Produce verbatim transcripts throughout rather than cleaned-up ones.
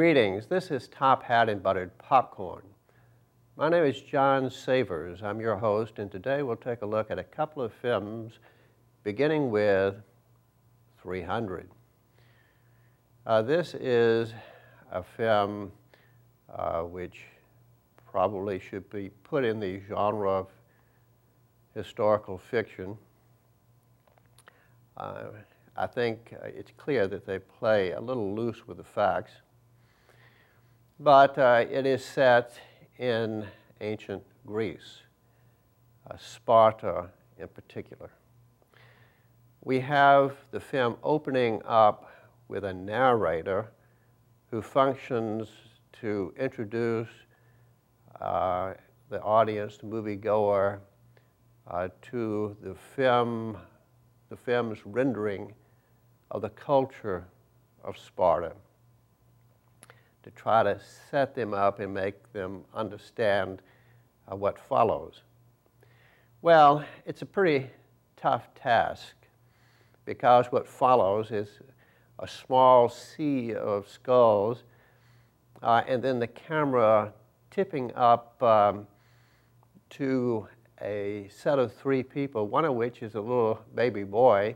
Greetings, this is Top Hat and Buttered Popcorn. My name is John Savers, I'm your host, and today we'll take a look at a couple of films, beginning with three hundred. Uh, this is a film uh, which probably should be put in the genre of historical fiction. Uh, I think it's clear that they play a little loose with the facts. But uh, it is set in ancient Greece, uh, Sparta in particular. We have the film opening up with a narrator who functions to introduce uh, the audience, the moviegoer, uh, to the film, the film's rendering of the culture of Sparta, to try to set them up and make them understand uh, what follows. Well, it's a pretty tough task because what follows is a small sea of skulls uh, and then the camera tipping up um, to a set of three people, one of which is a little baby boy.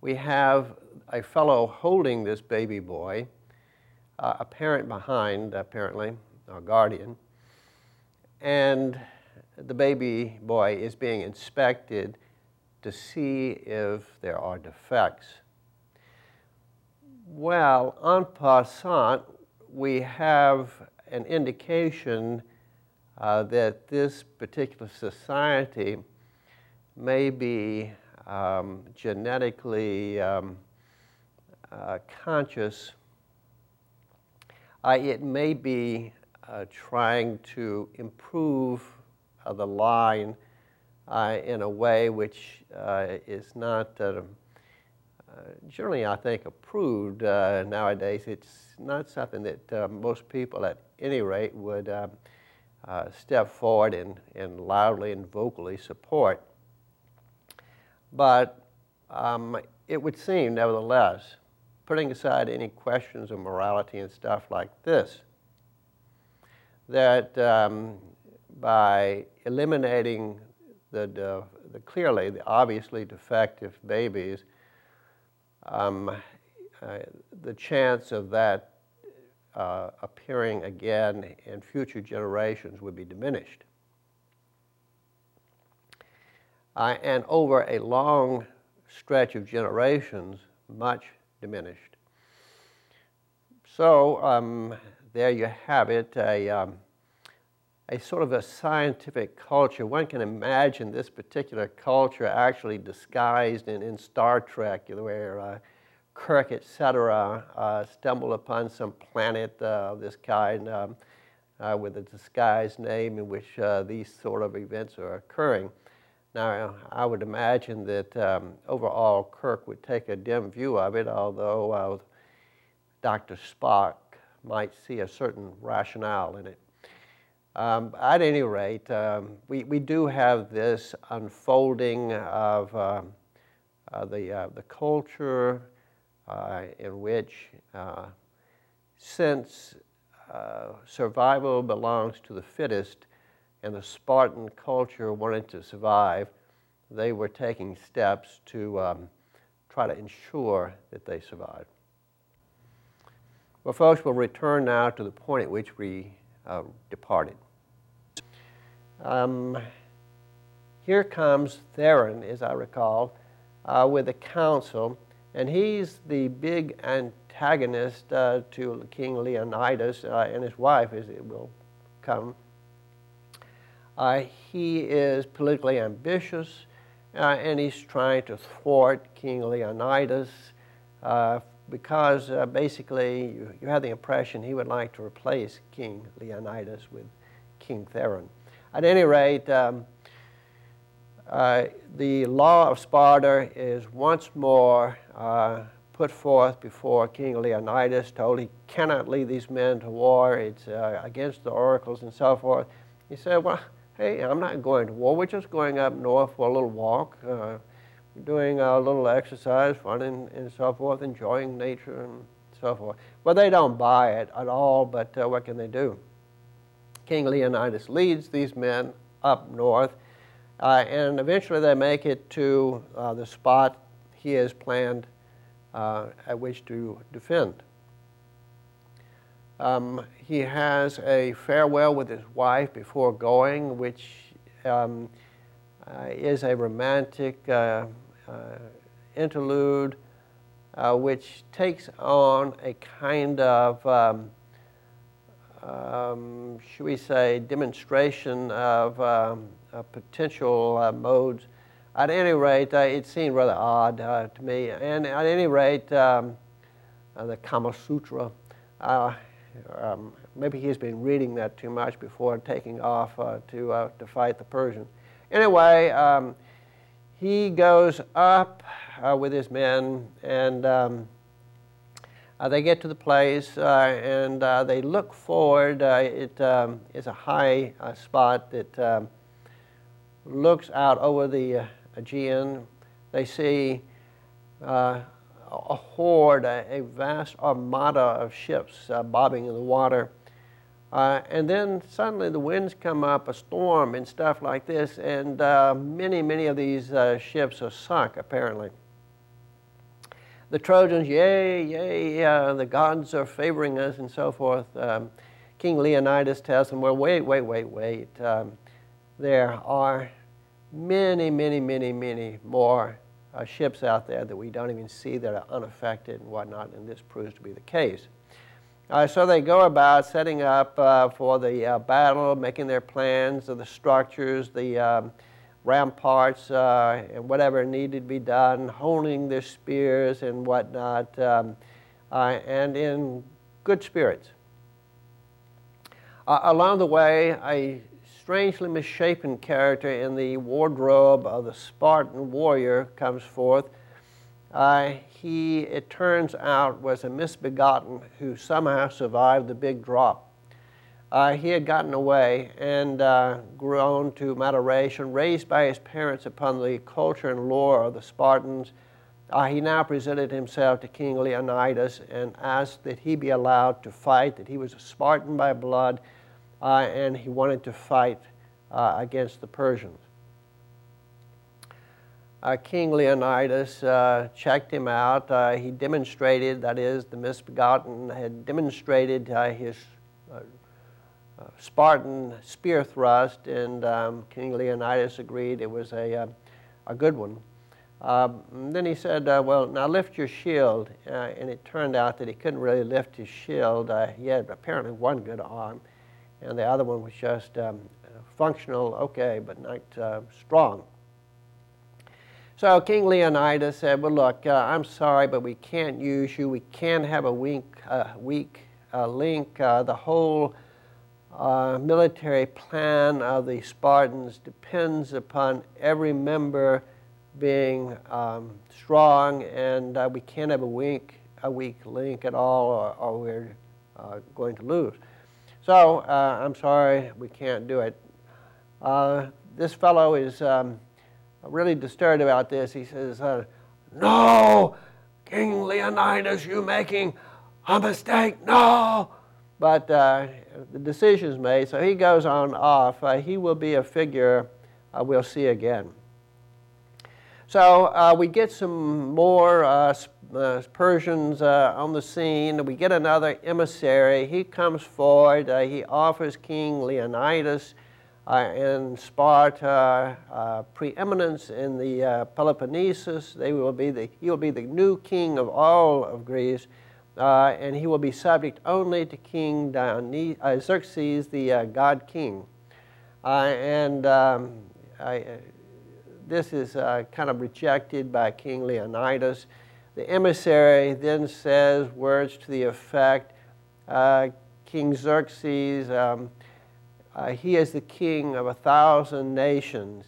We have a fellow holding this baby boy, uh, a parent behind, apparently, a guardian, and the baby boy is being inspected to see if there are defects. Well, en passant, we have an indication uh, that this particular society may be um, genetically um, Uh, conscious, uh, it may be uh, trying to improve uh, the line uh, in a way which uh, is not uh, uh, generally, I think, approved uh, nowadays. It's not something that uh, most people, at any rate, would uh, uh, step forward and, and loudly and vocally support. But um, it would seem, nevertheless, putting aside any questions of morality and stuff like this, that um, by eliminating the, the, the clearly, the obviously defective babies, um, uh, the chance of that uh, appearing again in future generations would be diminished. Uh, and over a long stretch of generations, much diminished. So um, there you have it, a, um, a sort of a scientific culture. One can imagine this particular culture actually disguised in, in Star Trek, where uh, Kirk, et cetera, uh, stumbled upon some planet uh, of this kind um, uh, with a disguised name in which uh, these sort of events are occurring. Now, I would imagine that um, overall Kirk would take a dim view of it, although uh, Doctor Spock might see a certain rationale in it. Um, at any rate, um, we, we do have this unfolding of uh, uh, the, uh, the culture uh, in which, uh, since uh, survival belongs to the fittest, and the Spartan culture wanted to survive, they were taking steps to um, try to ensure that they survived. Well, folks, we'll return now to the point at which we uh, departed. Um, here comes Theron, as I recall, uh, with the council, and he's the big antagonist uh, to King Leonidas, uh, and his wife, as it will come. Uh, he is politically ambitious, uh, and he's trying to thwart King Leonidas uh, because uh, basically you, you have the impression he would like to replace King Leonidas with King Theron. At any rate, um, uh, the law of Sparta is once more uh, put forth before King Leonidas, told he cannot lead these men to war, it's uh, against the oracles and so forth. He said, well, hey, I'm not going to war. We're just going up north for a little walk, uh, doing a little exercise, fun and, and so forth, enjoying nature and so forth. Well, they don't buy it at all, but uh, what can they do? King Leonidas leads these men up north, uh, and eventually they make it to uh, the spot he has planned uh, at which to defend. Um, he has a farewell with his wife before going, which um, uh, is a romantic uh, uh, interlude uh, which takes on a kind of, um, um, should we say, demonstration of um, uh, potential uh, modes. At any rate, uh, it seemed rather odd uh, to me. And at any rate, um, uh, the Kama Sutra, uh, Um, maybe he's been reading that too much before taking off uh, to uh, to fight the Persian. Anyway, um, he goes up uh, with his men, and um, uh, they get to the place, uh, and uh, they look forward. Uh, it um, is a high uh, spot that um, looks out over the uh, Aegean. They see Uh, a horde, a, a vast armada of ships uh, bobbing in the water. Uh, and then suddenly the winds come up, a storm and stuff like this, and uh, many, many of these uh, ships are sunk, apparently. The Trojans, yay, yay, uh, the gods are favoring us and so forth. Um, King Leonidas tells them, well, wait, wait, wait, wait. Um, there are many, many, many, many more Uh, ships out there that we don't even see that are unaffected and whatnot, and this proves to be the case. Uh, so they go about setting up uh, for the uh, battle, making their plans of the structures, the um, ramparts, uh, and whatever needed to be done, honing their spears and whatnot, um, uh, and in good spirits. Uh, along the way, a strangely misshapen character in the wardrobe of the Spartan warrior comes forth. Uh, he, it turns out, was a misbegotten who somehow survived the big drop. Uh, he had gotten away and uh, grown to moderation, raised by his parents upon the culture and lore of the Spartans. Uh, he now presented himself to King Leonidas and asked that he be allowed to fight, that he was a Spartan by blood, Uh, and he wanted to fight uh, against the Persians. Uh, King Leonidas uh, checked him out. Uh, he demonstrated, that is, the misbegotten had demonstrated uh, his uh, uh, Spartan spear thrust, and um, King Leonidas agreed it was a, uh, a good one. Uh, then he said, uh, well, now lift your shield, uh, and it turned out that he couldn't really lift his shield. Uh, he had apparently one good arm, and the other one was just um, functional, okay, but not uh, strong. So King Leonidas said, well, look, uh, I'm sorry, but we can't use you. We can have a weak, uh, weak uh, link. Uh, the whole uh, military plan of the Spartans depends upon every member being um, strong, and uh, we can't have a weak, a weak link at all, or, or we're uh, going to lose. So, uh, I'm sorry, we can't do it. Uh, this fellow is um, really disturbed about this. He says, uh, no, King Leonidas, you're making a mistake, no. But uh, the decision's made, so he goes on off. Uh, he will be a figure uh, we'll see again. So, uh, we get some more uh, Uh, Persians uh, on the scene. We get another emissary. He comes forward. Uh, he offers King Leonidas uh, and Sparta uh, preeminence in the uh, Peloponnesus. They will be the, he will be the new king of all of Greece, uh, and he will be subject only to King Dione- uh, Xerxes, the uh, god king. Uh, and um, I, uh, this is uh, kind of rejected by King Leonidas. The emissary then says words to the effect, uh, King Xerxes, um, uh, he is the king of a thousand nations.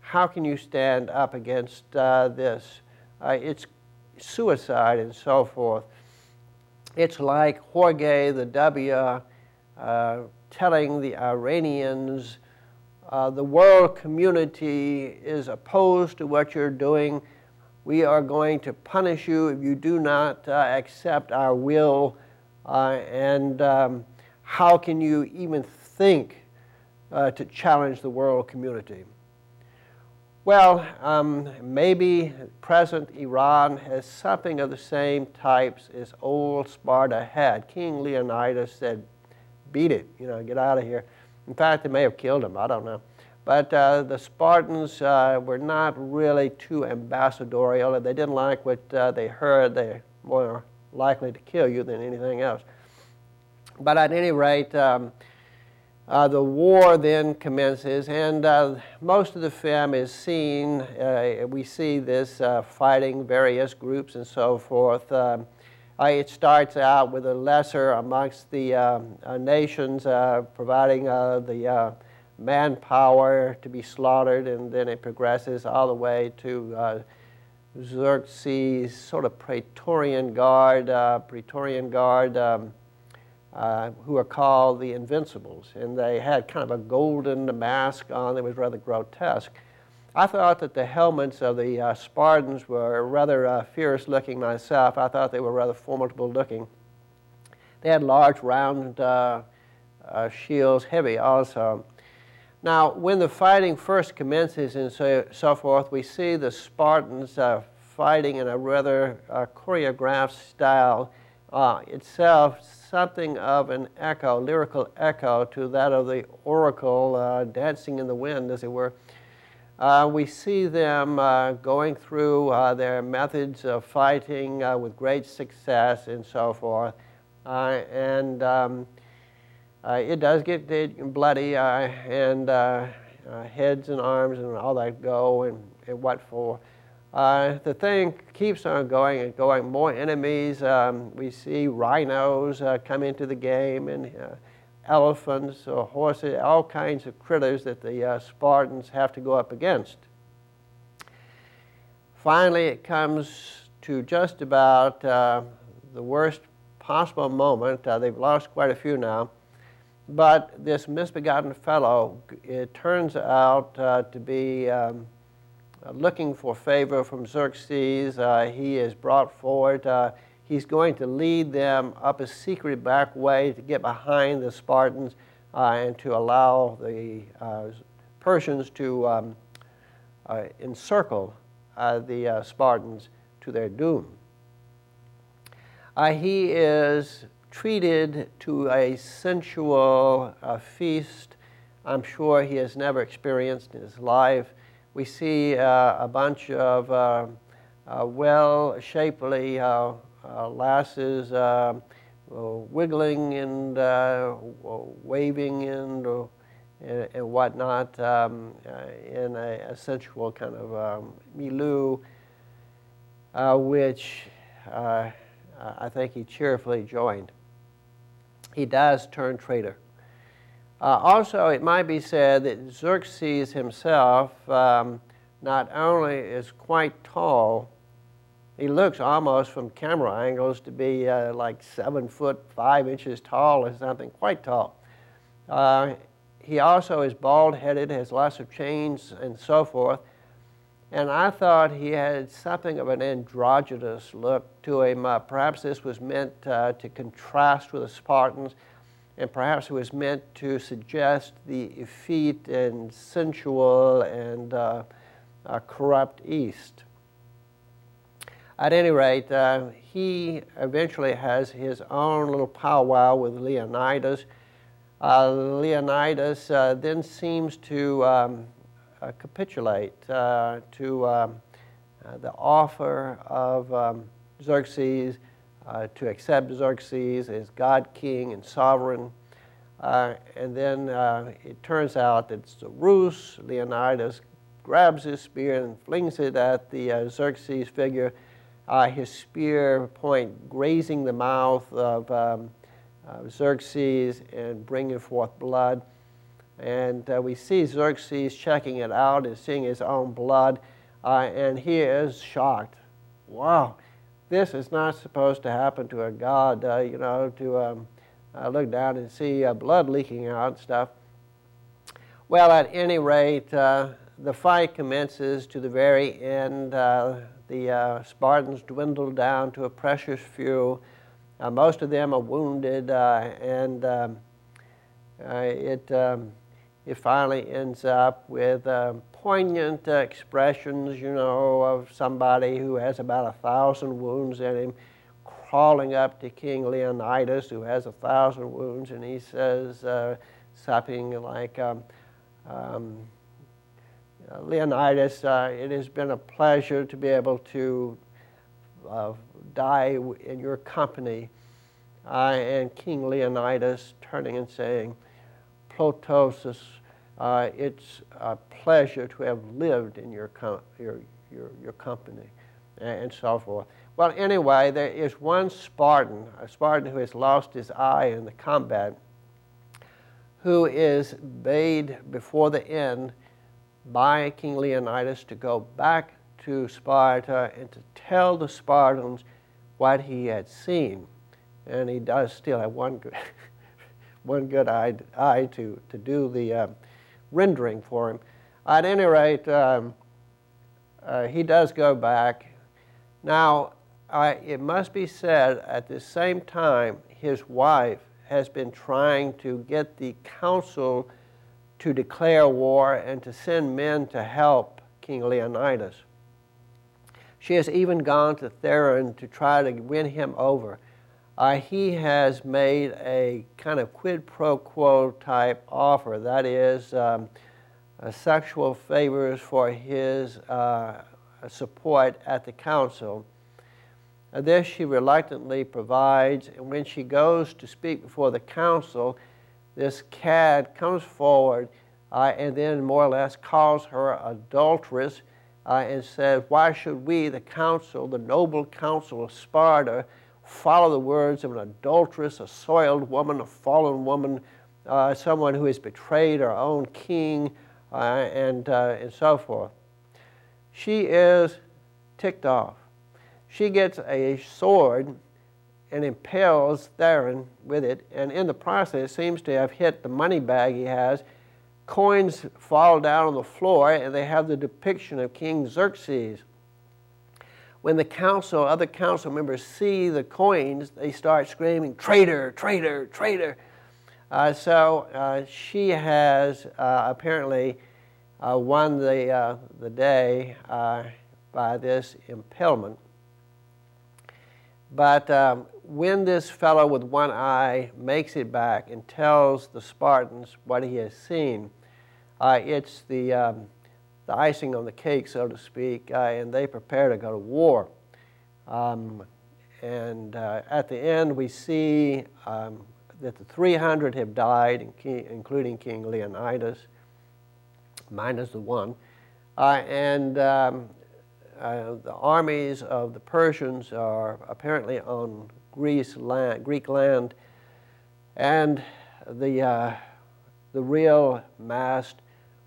How can you stand up against uh, this? Uh, it's suicide and so forth. It's like Jorge the W uh, telling the Iranians, uh, the world community is opposed to what you're doing. we are going to punish you if you do not uh, accept our will, uh, and um, how can you even think uh, to challenge the world community? Well, um, maybe present Iran has something of the same types as old Sparta had. King Leonidas said, beat it, you know, get out of here. In fact, they may have killed him, I don't know. But uh, the Spartans uh, were not really too ambassadorial. If they didn't like what uh, they heard, they were more likely to kill you than anything else. But at any rate, um, Uh, the war then commences, and uh, most of the film is seen, uh, we see this uh, fighting various groups and so forth. Um, uh, it starts out with a lesser amongst the uh, uh, nations uh, providing uh, the uh, manpower to be slaughtered, and then it progresses all the way to uh, Xerxes, sort of Praetorian guard, uh, Praetorian guard, um, Uh, who are called the Invincibles, and they had kind of a golden mask on that was rather grotesque. I thought that the helmets of the uh, Spartans were rather uh, fierce looking myself. I thought they were rather formidable looking. They had large round uh, uh, shields, heavy also. Now, when the fighting first commences and so, so forth, we see the Spartans uh, fighting in a rather uh, choreographed style. Uh, itself something of an echo, lyrical echo to that of the oracle uh, dancing in the wind, as it were. Uh, we see them uh, going through uh, their methods of fighting uh, with great success and so forth. Uh, and um, uh, it does get bloody, uh, and uh, uh, heads and arms and all that go, and, and what for. Uh, the thing keeps on going and going. More enemies. Um, we see rhinos uh, come into the game, and uh, elephants or horses, all kinds of critters that the uh, Spartans have to go up against. Finally, it comes to just about uh, the worst possible moment. Uh, they've lost quite a few now. But this misbegotten fellow, it turns out uh, to be um, looking for favor from Xerxes. Uh, he is brought forward. Uh, he's going to lead them up a secret back way to get behind the Spartans uh, and to allow the uh, Persians to um, uh, encircle uh, the uh, Spartans to their doom. Uh, he is treated to a sensual uh, feast I'm sure he has never experienced in his life. We see uh, a bunch of uh, uh, well-shapely uh, uh, lasses uh, wiggling and uh, waving and, uh, and whatnot um, uh, in a, a sensual kind of um, milieu, uh, which uh, I think he cheerfully joined. He does turn traitor. Uh, also, it might be said that Xerxes himself um, not only is quite tall, he looks almost from camera angles to be uh, like seven foot five inches tall or something, quite tall. Uh, he also is bald-headed, has lots of chains and so forth, and I thought he had something of an androgynous look to him. Uh, perhaps this was meant uh, to contrast with the Spartans, and perhaps it was meant to suggest the effete and sensual and uh, uh, corrupt East. At any rate, uh, he eventually has his own little powwow with Leonidas. Uh, Leonidas uh, then seems to um, uh, capitulate uh, to um, uh, the offer of um, Xerxes, Uh, to accept Xerxes as God, king, and sovereign. Uh, and then uh, it turns out that it's a ruse. Leonidas grabs his spear and flings it at the uh, Xerxes figure, uh, his spear point grazing the mouth of um, uh, Xerxes and bringing forth blood. And uh, we see Xerxes checking it out and seeing his own blood, uh, and he is shocked. Wow. This is not supposed to happen to a god, uh, you know, to um, uh, look down and see uh, blood leaking out and stuff. Well, at any rate, uh, the fight commences. To the very end, uh, the uh, Spartans dwindle down to a precious few. Uh, most of them are wounded, uh, and um, uh, it um, it finally ends up with uh, poignant uh, expressions, you know, of somebody who has about a thousand wounds in him, calling up to King Leonidas, who has a thousand wounds, and he says uh, something like, um, um, Leonidas, uh, it has been a pleasure to be able to uh, die in your company. Uh, and King Leonidas turning and saying, Plotosis, uh, it's a pleasure to have lived in your com- your, your your company, and so forth. Well, anyway, there is one Spartan, a Spartan who has lost his eye in the combat, who is bade before the end by King Leonidas to go back to Sparta and to tell the Spartans what he had seen. And he does still have one good, one good eye, eye to, to do the uh, rendering for him. At any rate, um, uh, he does go back. Now, uh, it must be said, at the same time, his wife has been trying to get the council to declare war and to send men to help King Leonidas. She has even gone to Theron to try to win him over. Uh, he has made a kind of quid pro quo type offer, that is, um, uh, sexual favors for his uh, support at the council. And this she reluctantly provides, and when she goes to speak before the council, this cad comes forward uh, and then more or less calls her adulteress uh, and says, why should we, the council, the noble council of Sparta, follow the words of an adulteress, a soiled woman, a fallen woman, uh, someone who has betrayed our own king, uh, and, uh, and so forth. She is ticked off. She gets a sword and impales Theron with it, and in the process seems to have hit the money bag he has. Coins fall down on the floor, and they have the depiction of King Xerxes. When the council, other council members see the coins, they start screaming, traitor, traitor, traitor. Uh, so uh, she has uh, apparently uh, won the, uh, the day uh, by this impalement. But um, when this fellow with one eye makes it back and tells the Spartans what he has seen, uh, it's the, um, the icing on the cake, so to speak, uh, and they prepare to go to war. Um, and uh, at the end, we see um, that the three hundred have died, including King Leonidas, minus the one. Uh, and um, Uh, the armies of the Persians are apparently on Greece land, Greek land, and the uh, the real massed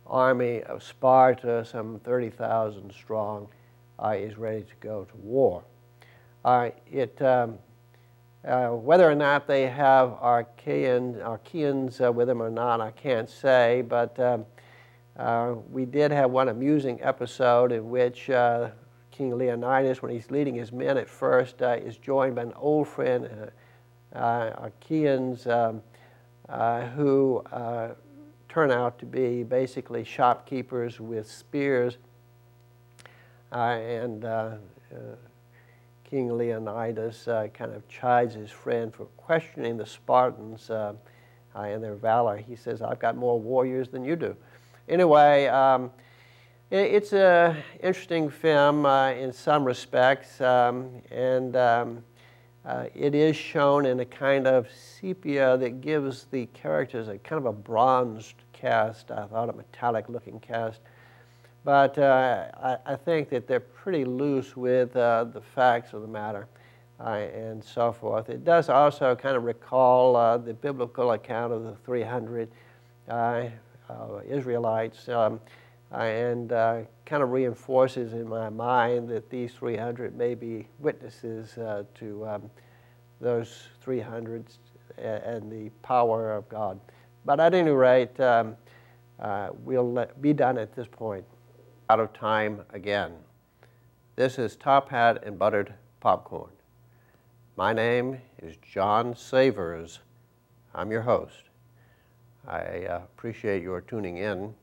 army of Sparta, some thirty thousand strong, uh, is ready to go to war. Uh, it um, uh, whether or not they have Arcadian, Arcadians uh, with them or not, I can't say, but. Um, Uh, we did have one amusing episode in which uh, King Leonidas, when he's leading his men at first, uh, is joined by an old friend, uh, uh, Achaeans, um, uh, who uh, turn out to be basically shopkeepers with spears. Uh, and uh, uh, King Leonidas uh, kind of chides his friend for questioning the Spartans uh, uh, and their valor. He says, I've got more warriors than you do. Anyway, um, it, it's an interesting film uh, in some respects, um, and um, uh, it is shown in a kind of sepia that gives the characters a kind of a bronzed cast, I thought a metallic-looking cast. But uh, I, I think that they're pretty loose with uh, the facts of the matter uh, and so forth. It does also kind of recall uh, the biblical account of the three hundred. Uh, Uh, Israelites, um, and uh, kind of reinforces in my mind that these three hundred may be witnesses uh, to um, those three hundred and the power of God. But at any rate, um, uh, we'll let, be done at this point. out of time again. This is Top Hat and Buttered Popcorn. My name is John Savers. I'm your host. I appreciate your tuning in.